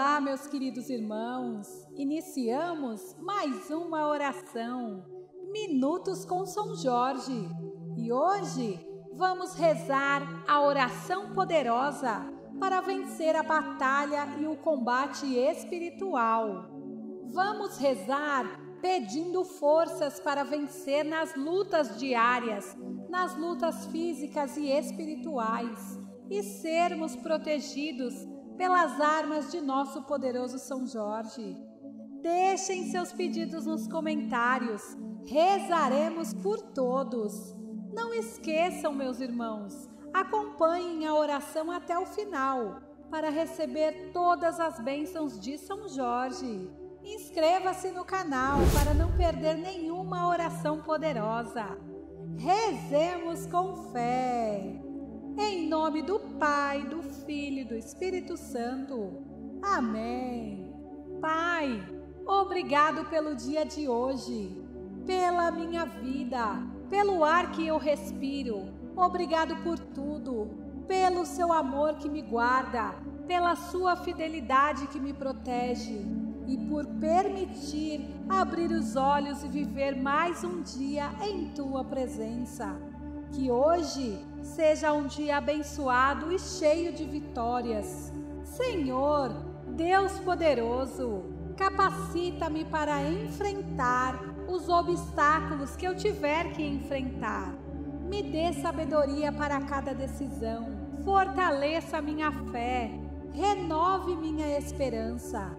Olá, meus queridos irmãos, iniciamos mais uma oração, Minutos com São Jorge, e hoje vamos rezar a oração poderosa para vencer a batalha e o combate espiritual. Vamos rezar pedindo forças para vencer nas lutas diárias, nas lutas físicas e espirituais, e sermos protegidos pelas armas de nosso poderoso São Jorge. Deixem seus pedidos nos comentários, rezaremos por todos. Não esqueçam, meus irmãos, acompanhem a oração até o final, para receber todas as bênçãos de São Jorge. Inscreva-se no canal para não perder nenhuma oração poderosa. Rezemos com fé! Em nome do Pai, do Filho e do Espírito Santo. Amém. Pai, obrigado pelo dia de hoje, pela minha vida, pelo ar que eu respiro. Obrigado por tudo, pelo seu amor que me guarda, pela sua fidelidade que me protege e por permitir abrir os olhos e viver mais um dia em tua presença. Que hoje seja um dia abençoado e cheio de vitórias. Senhor, Deus poderoso, capacita-me para enfrentar os obstáculos que eu tiver que enfrentar. Me dê sabedoria para cada decisão, fortaleça minha fé, renove minha esperança.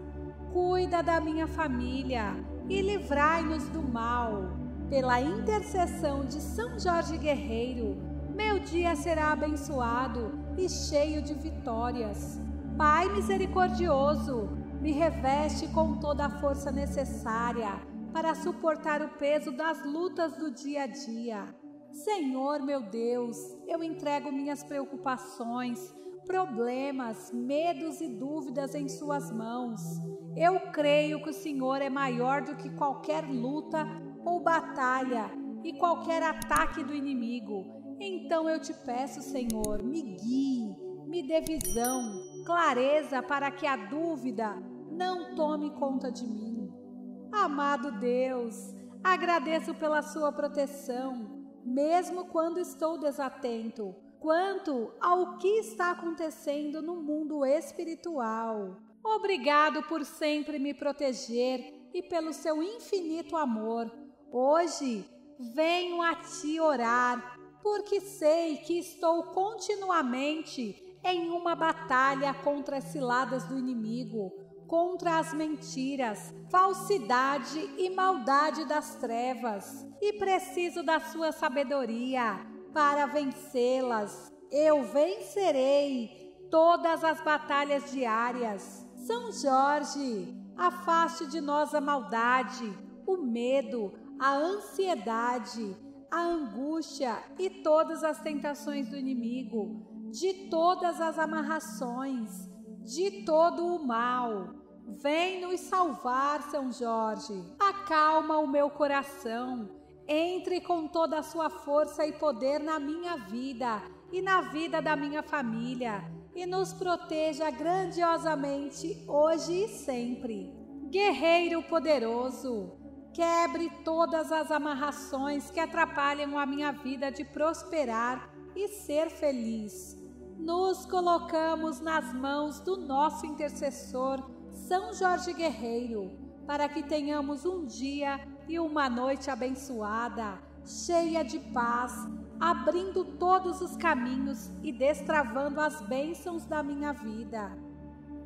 Cuida da minha família e livrai-nos do mal. Pela intercessão de São Jorge Guerreiro, meu dia será abençoado e cheio de vitórias. Pai misericordioso, me reveste com toda a força necessária para suportar o peso das lutas do dia a dia. Senhor meu Deus, eu entrego minhas preocupações, problemas, medos e dúvidas em suas mãos. Eu creio que o Senhor é maior do que qualquer luta ou batalha e qualquer ataque do inimigo. Então eu te peço, Senhor, me guie, me dê visão, clareza para que a dúvida não tome conta de mim. Amado Deus, agradeço pela sua proteção, mesmo quando estou desatento, quanto ao que está acontecendo no mundo espiritual. Obrigado por sempre me proteger e pelo seu infinito amor. Hoje venho a ti orar, porque sei que estou continuamente em uma batalha contra as ciladas do inimigo, contra as mentiras, falsidade e maldade das trevas, e preciso da sua sabedoria para vencê-las. Eu vencerei todas as batalhas diárias. São Jorge, afaste de nós a maldade, o medo, a ansiedade, a angústia e todas as tentações do inimigo, de todas as amarrações, de todo o mal. Vem nos salvar, São Jorge. Acalma o meu coração. Entre com toda a sua força e poder na minha vida e na vida da minha família e nos proteja grandiosamente hoje e sempre. Guerreiro poderoso, quebre todas as amarrações que atrapalham a minha vida de prosperar e ser feliz. Nos colocamos nas mãos do nosso intercessor, São Jorge Guerreiro, para que tenhamos um dia e uma noite abençoada, cheia de paz, abrindo todos os caminhos e destravando as bênçãos da minha vida.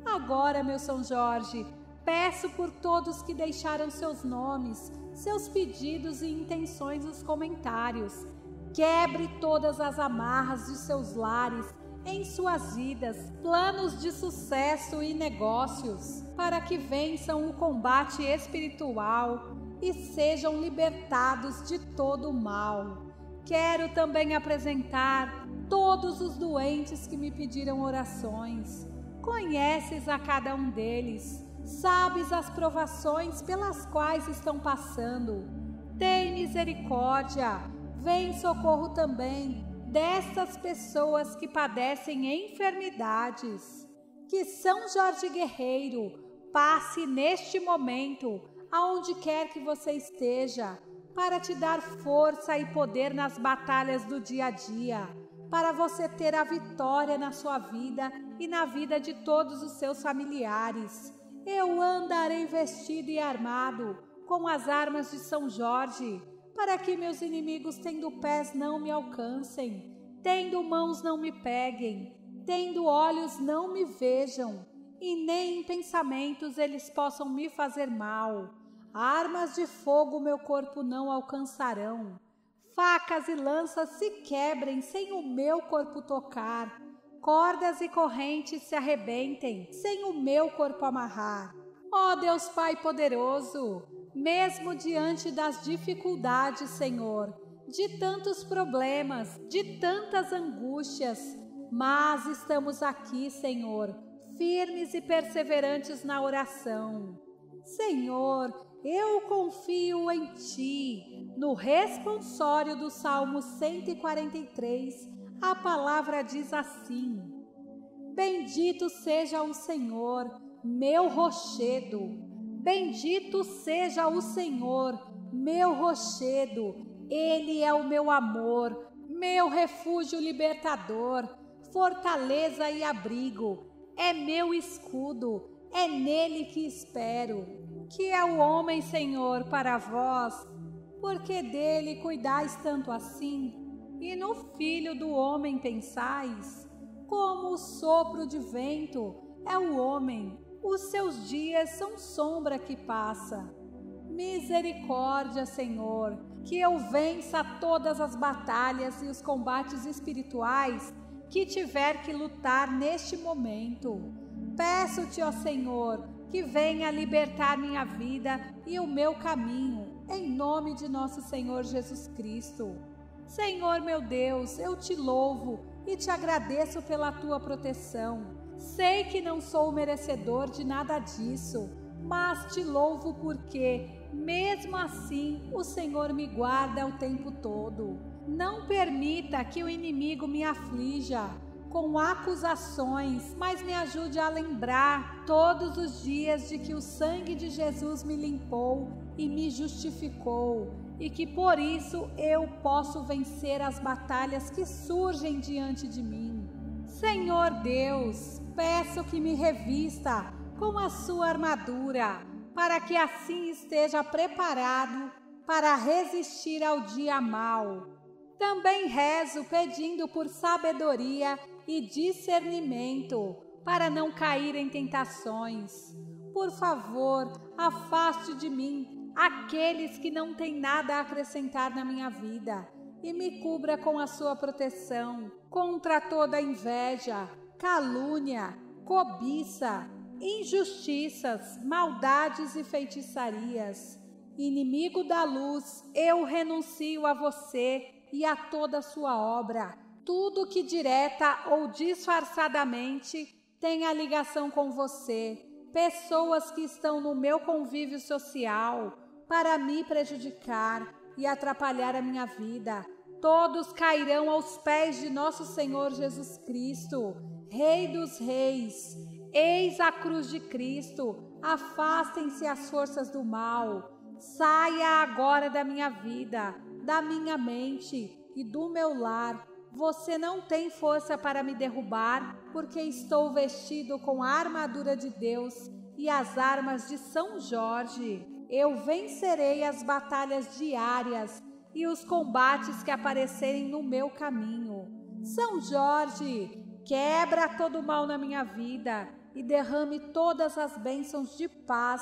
Agora, meu São Jorge, peço por todos que deixaram seus nomes, seus pedidos e intenções nos comentários. Quebre todas as amarras de seus lares, em suas vidas, planos de sucesso e negócios, para que vençam o combate espiritual e sejam libertados de todo o mal. Quero também apresentar todos os doentes que me pediram orações. Conheces a cada um deles, sabes as provações pelas quais estão passando. Tem misericórdia, vem socorro também destas pessoas que padecem enfermidades. Que São Jorge Guerreiro passe neste momento, aonde quer que você esteja, para te dar força e poder nas batalhas do dia a dia, para você ter a vitória na sua vida e na vida de todos os seus familiares. Eu andarei vestido e armado com as armas de São Jorge, para que meus inimigos tendo pés não me alcancem, tendo mãos não me peguem, tendo olhos não me vejam, e nem em pensamentos eles possam me fazer mal. Armas de fogo meu corpo não alcançarão, facas e lanças se quebrem sem o meu corpo tocar, cordas e correntes se arrebentem sem o meu corpo amarrar. Ó Deus Pai poderoso, mesmo diante das dificuldades, Senhor, de tantos problemas, de tantas angústias, mas estamos aqui, Senhor, firmes e perseverantes na oração. Senhor, eu confio em Ti. No responsório do Salmo 143, a palavra diz assim: Bendito seja o Senhor, meu rochedo. Bendito seja o Senhor, meu rochedo. Ele é o meu amor, meu refúgio libertador, fortaleza e abrigo, é meu escudo, é nele que espero. Que é o homem, Senhor, para vós? Porque dele cuidais tanto assim? E no filho do homem pensais? Como o sopro de vento é o homem, os seus dias são sombra que passa. Misericórdia, Senhor, que eu vença todas as batalhas e os combates espirituais que tiver que lutar neste momento. Peço-te, ó Senhor, que venha libertar minha vida e o meu caminho, em nome de nosso Senhor Jesus Cristo. Senhor meu Deus, eu te louvo e te agradeço pela tua proteção. Sei que não sou merecedor de nada disso, mas te louvo porque, mesmo assim, o Senhor me guarda o tempo todo. Não permita que o inimigo me aflija com acusações, mas me ajude a lembrar todos os dias de que o sangue de Jesus me limpou e me justificou, e que por isso eu posso vencer as batalhas que surgem diante de mim. Senhor Deus, peço que me revista com a sua armadura, para que assim esteja preparado para resistir ao dia mau. Também rezo pedindo por sabedoria e discernimento, para não cair em tentações. Por favor, afaste de mim aqueles que não têm nada a acrescentar na minha vida, e me cubra com a sua proteção contra toda inveja, calúnia, cobiça, injustiças, maldades e feitiçarias. Inimigo da luz, eu renuncio a você e a toda sua obra, tudo que direta ou disfarçadamente tenha ligação com você, pessoas que estão no meu convívio social, para me prejudicar e atrapalhar a minha vida. Todos cairão aos pés de nosso Senhor Jesus Cristo, Rei dos Reis. Eis a cruz de Cristo, afastem-se as forças do mal. Saia agora da minha vida, da minha mente e do meu lar. Você não tem força para me derrubar, porque estou vestido com a armadura de Deus e as armas de São Jorge. Eu vencerei as batalhas diárias e os combates que aparecerem no meu caminho. São Jorge, quebra todo o mal na minha vida e derrame todas as bênçãos de paz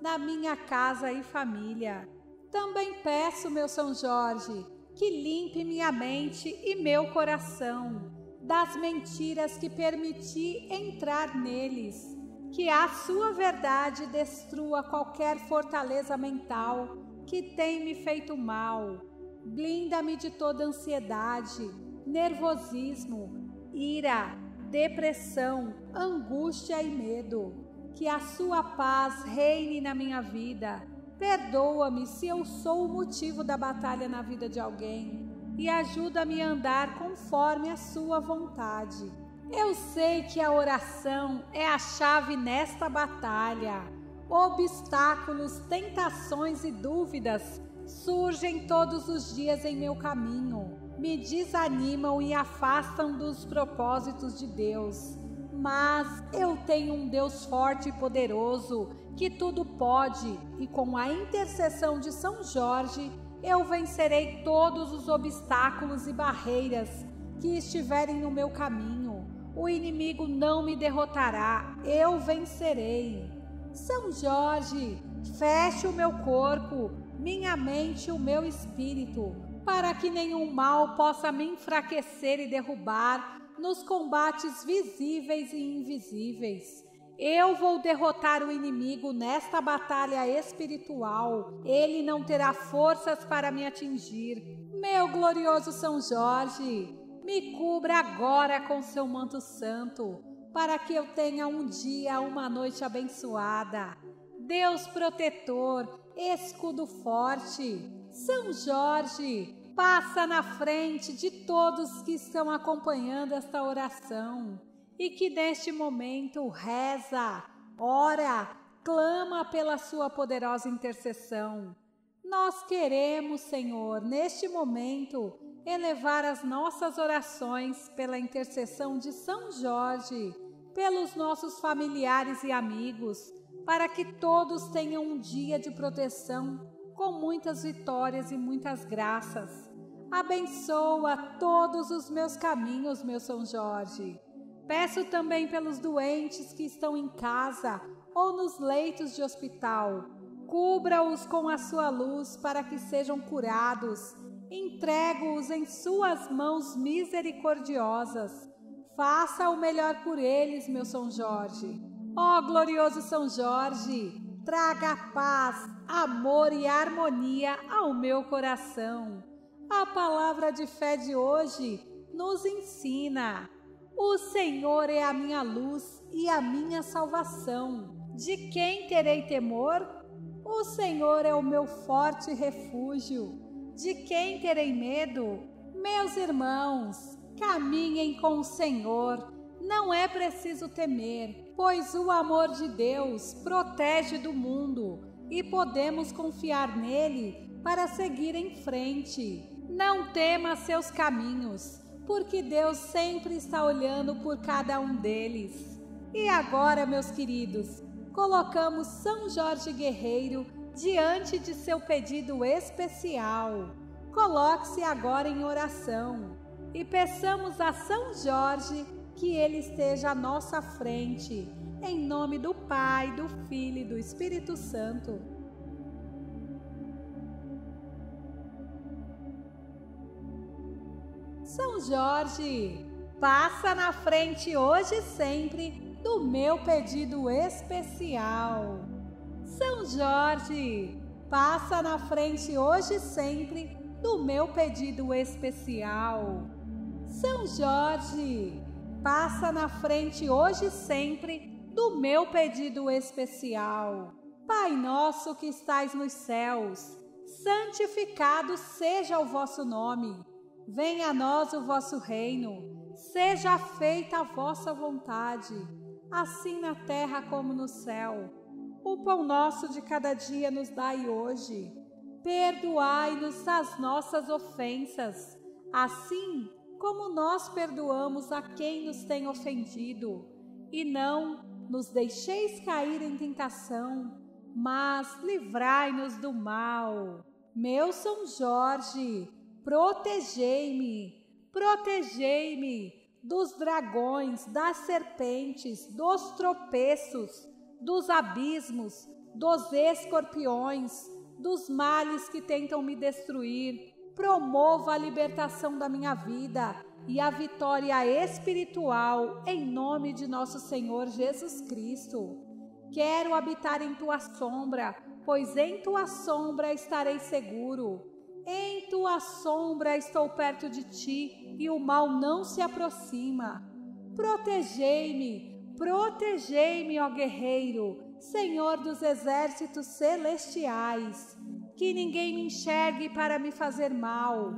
na minha casa e família. Também peço, meu São Jorge, que limpe minha mente e meu coração das mentiras que permiti entrar neles, que a sua verdade destrua qualquer fortaleza mental que tem me feito mal. Blinda-me de toda ansiedade, nervosismo, ira, depressão, angústia e medo. Que a sua paz reine na minha vida. Perdoa-me se eu sou o motivo da batalha na vida de alguém e ajuda-me a andar conforme a sua vontade. Eu sei que a oração é a chave nesta batalha. Obstáculos, tentações e dúvidas surgem todos os dias em meu caminho. Me desanimam e afastam dos propósitos de Deus. Mas eu tenho um Deus forte e poderoso que tudo pode, e com a intercessão de São Jorge eu vencerei todos os obstáculos e barreiras que estiverem no meu caminho. O inimigo não me derrotará, eu vencerei. São Jorge, feche o meu corpo, minha mente e o meu espírito, para que nenhum mal possa me enfraquecer e derrubar nos combates visíveis e invisíveis. Eu vou derrotar o inimigo nesta batalha espiritual. Ele não terá forças para me atingir. Meu glorioso São Jorge, me cubra agora com seu manto santo, para que eu tenha um dia, uma noite abençoada. Deus protetor, escudo forte, São Jorge, passa na frente de todos que estão acompanhando esta oração e que neste momento reza, ora, clama pela sua poderosa intercessão. Nós queremos, Senhor, neste momento, elevar as nossas orações pela intercessão de São Jorge, pelos nossos familiares e amigos, para que todos tenham um dia de proteção com muitas vitórias e muitas graças. Abençoa todos os meus caminhos, meu São Jorge. Peço também pelos doentes que estão em casa ou nos leitos de hospital. Cubra-os com a sua luz para que sejam curados. Entrego-os em suas mãos misericordiosas. Faça o melhor por eles, meu São Jorge. Ó glorioso São Jorge, traga paz, amor e harmonia ao meu coração. A palavra de fé de hoje nos ensina: o Senhor é a minha luz e a minha salvação. De quem terei temor? O Senhor é o meu forte refúgio. De quem terei medo? Meus irmãos, caminhem com o Senhor. Não é preciso temer, pois o amor de Deus protege do mundo e podemos confiar nele para seguir em frente. Não tema seus caminhos, porque Deus sempre está olhando por cada um deles. E agora, meus queridos, colocamos São Jorge Guerreiro diante de seu pedido especial. Coloque-se agora em oração e peçamos a São Jorge que ele esteja à nossa frente, em nome do Pai, do Filho e do Espírito Santo. São Jorge, passa na frente hoje e sempre do meu pedido especial. São Jorge, passa na frente hoje e sempre do meu pedido especial. São Jorge, passa na frente hoje e sempre do meu pedido especial. Pai nosso que estais nos céus, santificado seja o vosso nome. Venha a nós o vosso reino. Seja feita a vossa vontade, assim na terra como no céu. O pão nosso de cada dia nos dai hoje. Perdoai-nos as nossas ofensas, assim como nós perdoamos a quem nos tem ofendido. E não nos deixeis cair em tentação, mas livrai-nos do mal. Meu São Jorge, protegei-me dos dragões, das serpentes, dos tropeços, dos abismos, dos escorpiões, dos males que tentam me destruir. Promova a libertação da minha vida e a vitória espiritual em nome de nosso Senhor Jesus Cristo. Quero habitar em tua sombra, pois em tua sombra estarei seguro. Em tua sombra estou perto de ti e o mal não se aproxima. Protegei-me, ó guerreiro, Senhor dos exércitos celestiais. Que ninguém me enxergue para me fazer mal,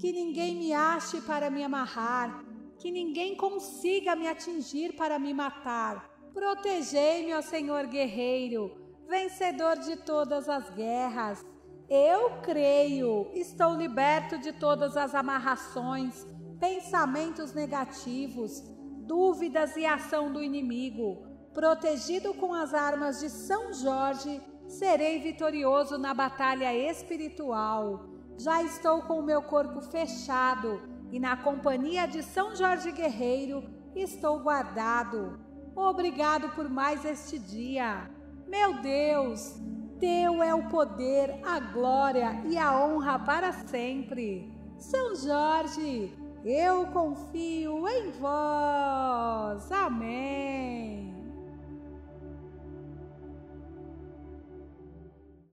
que ninguém me ache para me amarrar, que ninguém consiga me atingir para me matar. Protegei-me, ó Senhor guerreiro, vencedor de todas as guerras. Eu creio, estou liberto de todas as amarrações, pensamentos negativos, dúvidas e ação do inimigo. Protegido com as armas de São Jorge, serei vitorioso na batalha espiritual. Já estou com o meu corpo fechado e na companhia de São Jorge guerreiro estou guardado. Obrigado por mais este dia. Meu Deus, Teu é o poder, a glória e a honra para sempre. São Jorge, eu confio em vós. Amém.